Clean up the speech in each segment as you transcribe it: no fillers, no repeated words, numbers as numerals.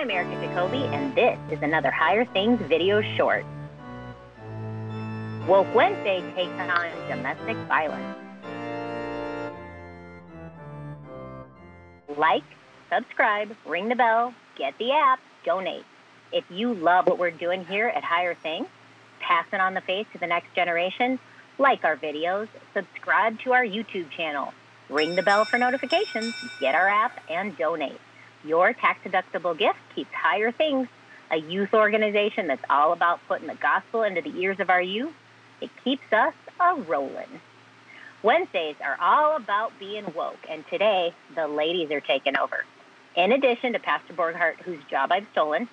I'm Erica Jacoby, and this is another Higher Things video short. Woke Wednesday takes on domestic violence. Like, subscribe, ring the bell, get the app, donate. If you love what we're doing here at Higher Things, pass it on the faith to the next generation, like our videos, subscribe to our YouTube channel, ring the bell for notifications, get our app, and donate. Your tax-deductible gift keeps Higher Things, a youth organization that's all about putting the gospel into the ears of our youth. It keeps us a-rolling. Wednesdays are all about being woke, and today, the ladies are taking over. In addition to Pastor Borghardt, whose job I've stolen,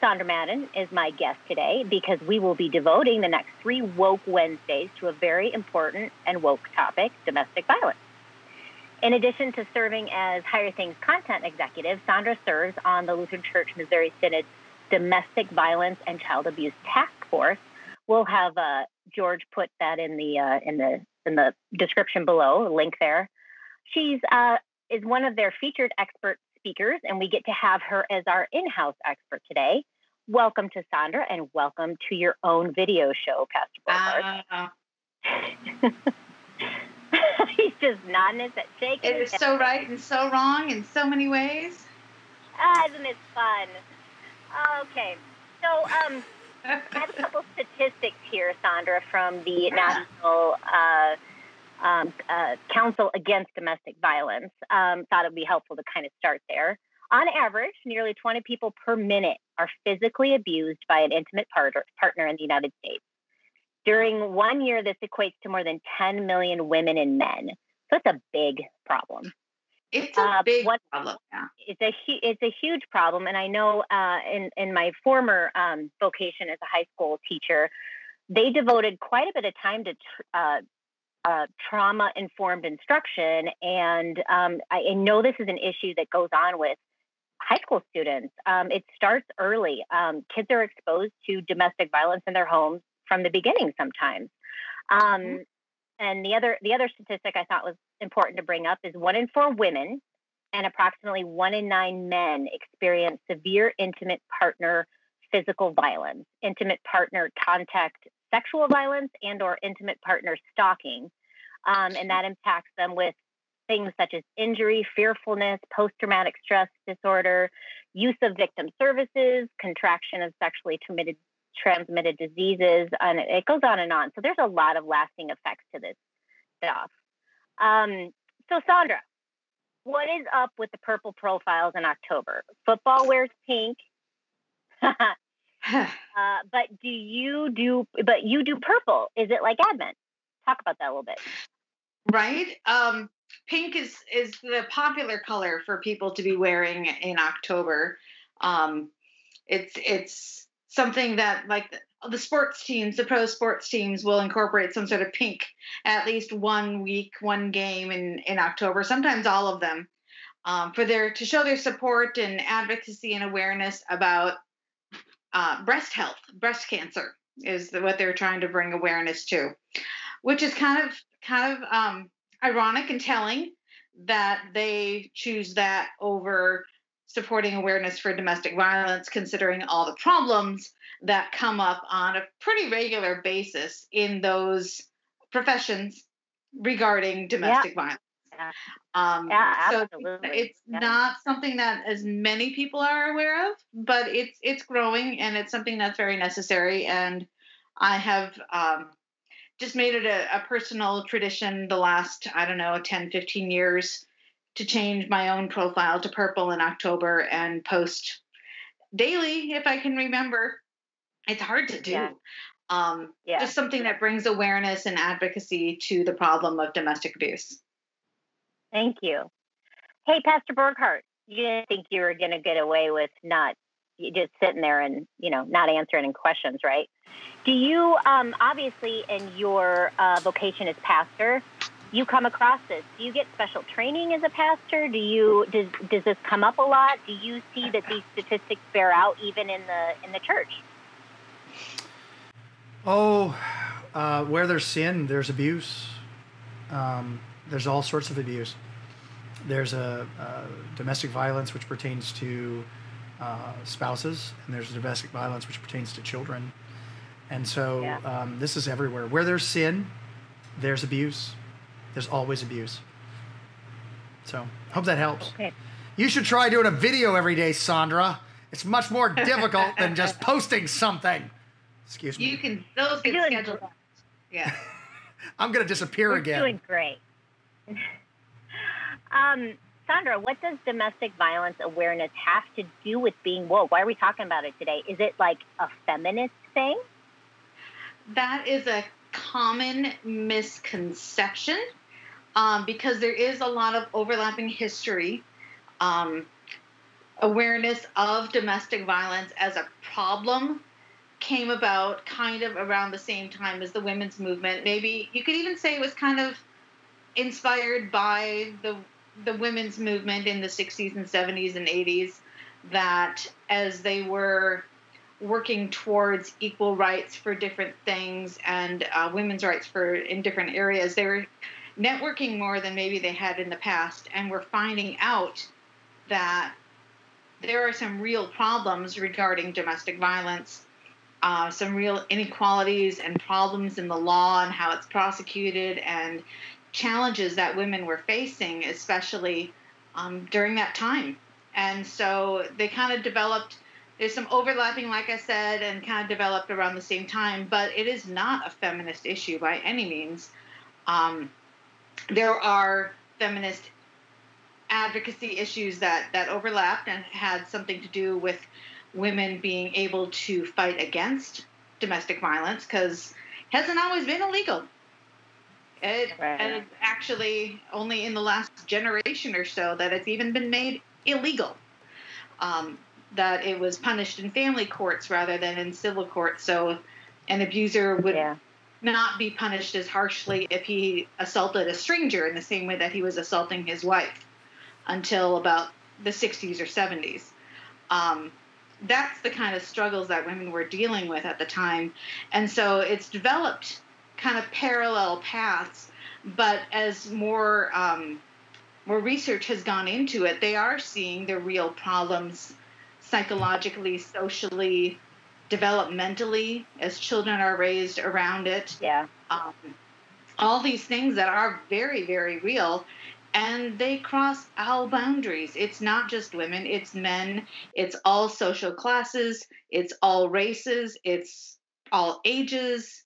Sandra Madden is my guest today because we will be devoting the next 3 Woke Wednesdays to a very important and woke topic, domestic violence. In addition to serving as Higher Things content executive, Sandra serves on the Lutheran Church Missouri Synod's Domestic Violence and Child Abuse Task Force. We'll have George put that in the description below, link there. She's is one of their featured expert speakers, and we get to have her as our in-house expert today. Welcome to Sandra, and welcome to your own video show, Pastor Borghardt. He's just nodding his head, shaking. It is so right and so wrong in so many ways. Isn't it fun? Okay. So I have a couple statistics here, Sandra, from the National Council Against Domestic Violence. Thought it would be helpful to kind of start there. On average, nearly 20 people per minute are physically abused by an intimate partner in the United States. During one year, this equates to more than 10 million women and men. So it's a big problem. It's a big problem. Yeah. It's a huge problem. And I know in my former vocation as a high school teacher, they devoted quite a bit of time to trauma-informed instruction. And I know this is an issue that goes on with high school students. It starts early. Kids are exposed to domestic violence in their homes from the beginning sometimes. And the other statistic I thought was important to bring up is 1 in 4 women and approximately 1 in 9 men experience severe intimate partner physical violence, intimate partner contact sexual violence, and or intimate partner stalking. And that impacts them with things such as injury, fearfulness, post-traumatic stress disorder, use of victim services, contraction of sexually transmitted diseases, and it goes on and on. So there's a lot of lasting effects to this stuff. So Sandra, what is up with the purple profiles in October? Football wears pink, but you do purple. Is it like Advent? Talk about that a little bit. Right. Pink is the popular color for people to be wearing in October. It's something that, like, the sports teams, the pro sports teams will incorporate some sort of pink at least one week, one game in October, sometimes all of them, to show their support and advocacy and awareness about breast health. Breast cancer is what they're trying to bring awareness to, which is kind of ironic and telling that they choose that over supporting awareness for domestic violence, considering all the problems that come up on a pretty regular basis in those professions regarding domestic violence. Yeah. So absolutely. It's not something that as many people are aware of, but it's growing, and it's something that's very necessary. And I have just made it a personal tradition the last, 10, 15 years to change my own profile to purple in October and post daily if I can remember. It's hard to do. Yeah. Just something that brings awareness and advocacy to the problem of domestic abuse. Thank you. Hey, Pastor Borghardt, you didn't think you were going to get away with just sitting there and, not answering any questions, right? Do you, obviously in your vocation as pastor, you come across this? Do you get special training as a pastor? Does this come up a lot? Do you see that these statistics bear out even in the church? Where there's sin, there's abuse. There's all sorts of abuse. There's domestic violence, which pertains to spouses, and there's domestic violence which pertains to children. And so this is everywhere. Where there's sin, there's abuse. There's always abuse. So hope that helps. Okay. You should try doing a video every day, Sandra. It's much more difficult than just posting something. Excuse me. You can those get scheduled. Yeah. I'm going to disappear again. You're doing great. Sandra, what does domestic violence awareness have to do with being woke? Why are we talking about it today? Is it like a feminist thing? That is a common misconception because there is a lot of overlapping history. Awareness of domestic violence as a problem came about kind of around the same time as the women's movement. Maybe you could even say it was kind of inspired by the women's movement in the 60s and 70s and 80s, that as they were working towards equal rights for different things and women's rights in different areas, they were networking more than maybe they had in the past, and were finding out that there are some real problems regarding domestic violence, some real inequalities and problems in the law and how it's prosecuted, and challenges that women were facing, especially during that time. And so they kind of developed, there's some overlapping, like I said, and kind of developed around the same time, but it is not a feminist issue by any means. There are feminist advocacy issues that overlapped and had something to do with women being able to fight against domestic violence, because it hasn't always been illegal. And it's actually only in the last generation or so that it's even been made illegal, that it was punished in family courts rather than in civil courts. So an abuser would not be punished as harshly if he assaulted a stranger in the same way that he was assaulting his wife until about the 60s or 70s. That's the kind of struggles that women were dealing with at the time. And so it's developed kind of parallel paths, but as more research has gone into it, they are seeing the real problems psychologically, socially, developmentally, as children are raised around it. Yeah. All these things that are very, very real, and they cross all boundaries. It's not just women, it's men, it's all social classes, it's all races, it's all ages.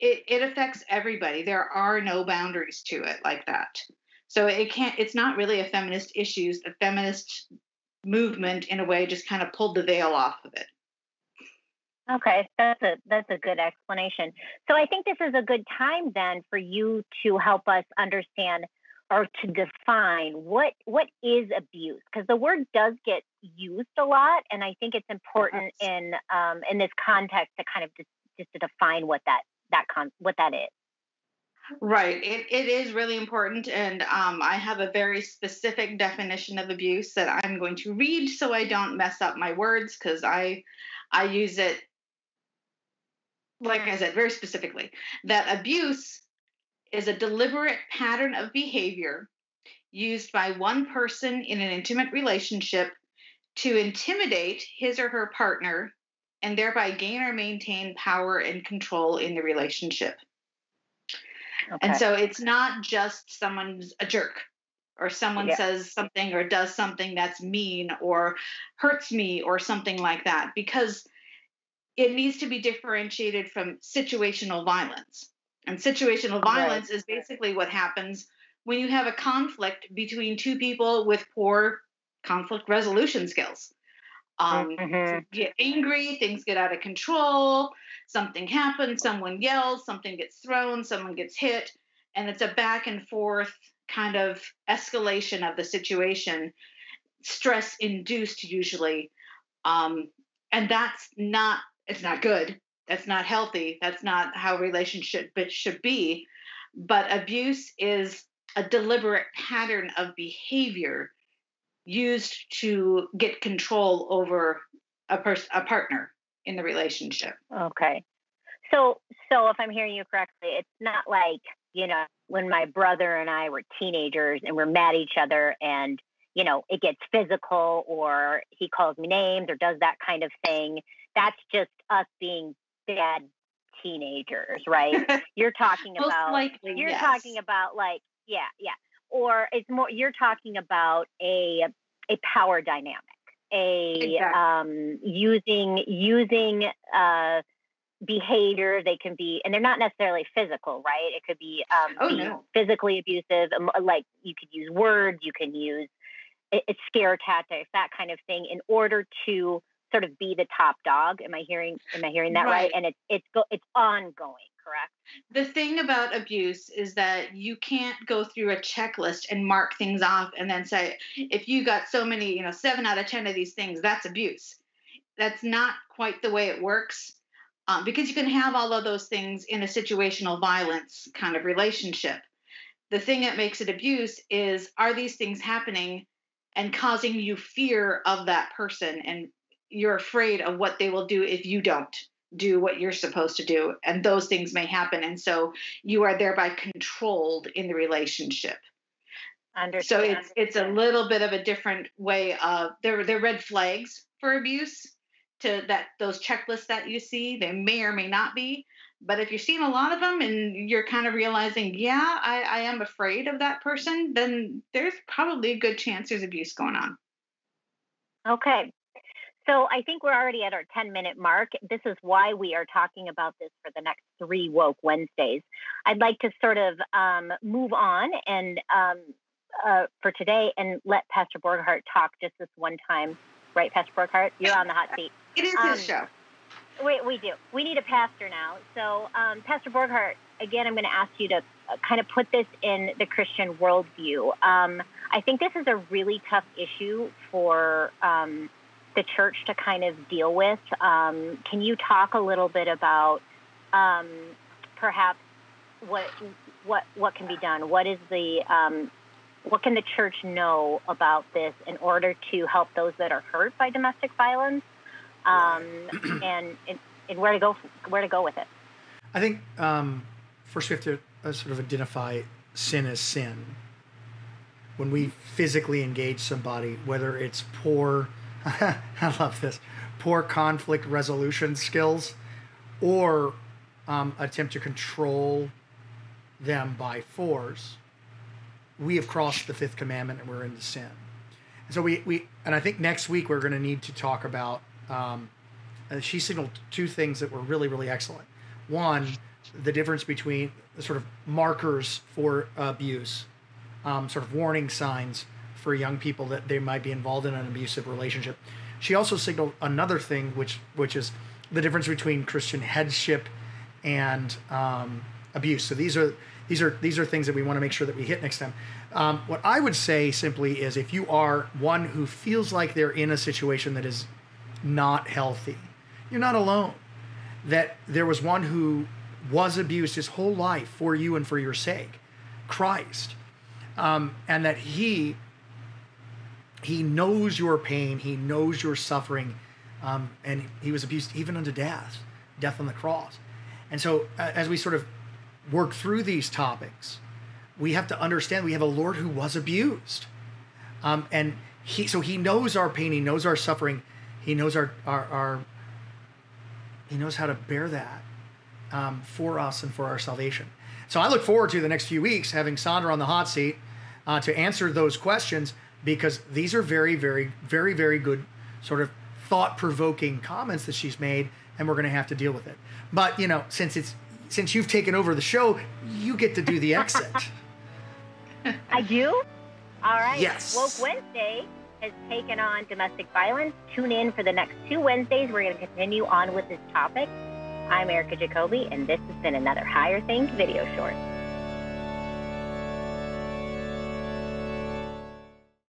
It affects everybody. There are no boundaries to it like that. So it's not really a feminist issue. The feminist movement, in a way, just kind of pulled the veil off of it. Okay, that's a good explanation. So I think this is a good time then for you to help us understand or to define what is abuse, because the word does get used a lot, and I think it's important in this context to kind of just to define what that is. Right. It is really important. And I have a very specific definition of abuse that I'm going to read so I don't mess up my words, because I use it, like I said, very specifically, that abuse is a deliberate pattern of behavior used by one person in an intimate relationship to intimidate his or her partner and thereby gain or maintain power and control in the relationship. Okay. And so it's not just someone's a jerk, or someone says something or does something that's mean or hurts me or something like that, because it needs to be differentiated from situational violence. And situational violence is basically what happens when you have a conflict between two people with poor conflict resolution skills. So you get angry, things get out of control, something happens, someone yells, something gets thrown, someone gets hit, and it's a back and forth kind of escalation of the situation, stress induced usually. And it's not good. That's not healthy. That's not how relationships should be. But abuse is a deliberate pattern of behavior used to get control over a partner in the relationship. Okay. So if I'm hearing you correctly, it's not like, when my brother and I were teenagers and we're mad at each other and, you know, it gets physical or he calls me names or does that kind of thing. That's just us being bad teenagers, right? You're talking about, likely, you're yes. talking about like, yeah, yeah. Or it's more, you're talking about a power dynamic, using behavior. They can be, and they're not necessarily physical, right? It could be physically abusive. Like you could use words, you can use scare tactics, that kind of thing, in order to sort of be the top dog. Am I hearing that right? And it's ongoing. Correct. The thing about abuse is that you can't go through a checklist and mark things off and then say, if you got so many, 7 out of 10 of these things, that's abuse. That's not quite the way it works, because you can have all of those things in a situational violence kind of relationship. The thing that makes it abuse is, are these things happening and causing you fear of that person, and you're afraid of what they will do if you don't do what you're supposed to do, and those things may happen, and so you are thereby controlled in the relationship. Understood. So it's a little bit of a different way of there are red flags for abuse to that, those checklists that you see. They may or may not be, but if you're seeing a lot of them and you're kind of realizing, I am afraid of that person, then there's probably a good chance there's abuse going on. Okay. So I think we're already at our 10-minute mark. This is why we are talking about this for the next 3 Woke Wednesdays. I'd like to sort of move on and for today and let Pastor Borghardt talk just this one time. Right, Pastor Borghardt? You're on the hot seat. It is his show. We do. We need a pastor now. So Pastor Borghardt, again, I'm going to ask you to kind of put this in the Christian worldview. I think this is a really tough issue for the church to kind of deal with. Can you talk a little bit about perhaps what can be done? What is the what can the church know about this in order to help those that are hurt by domestic violence, and where to go with it? I think first we have to sort of identify sin as sin. When we physically engage somebody, whether it's poor. I love this. Poor conflict resolution skills, or attempt to control them by force. We have crossed the fifth commandment and we're into sin. And so and I think next week we're going to need to talk about, she signaled 2 things that were really, really excellent. One, the difference between the sort of markers for abuse, sort of warning signs for young people that they might be involved in an abusive relationship. She also signaled another thing, which is the difference between Christian headship and abuse. So these are things that we want to make sure that we hit next time. What I would say simply is, if you are one who feels like they're in a situation that is not healthy, you're not alone. That there was one who was abused his whole life for you and for your sake, Christ, and that He knows your pain. He knows your suffering. And he was abused even unto death on the cross. And so as we sort of work through these topics, we have to understand we have a Lord who was abused. So he knows our pain. He knows our suffering. He knows he knows how to bear that for us and for our salvation. So I look forward to the next few weeks having Sandra on the hot seat to answer those questions, because these are very, very, very, very good sort of thought-provoking comments that she's made, and we're going to have to deal with it. But, since you've taken over the show, you get to do the exit. I do? All right. Yes. Woke Wednesday has taken on domestic violence. Tune in for the next 2 Wednesdays. We're going to continue on with this topic. I'm Erica Jacoby, and this has been another Higher Things video short.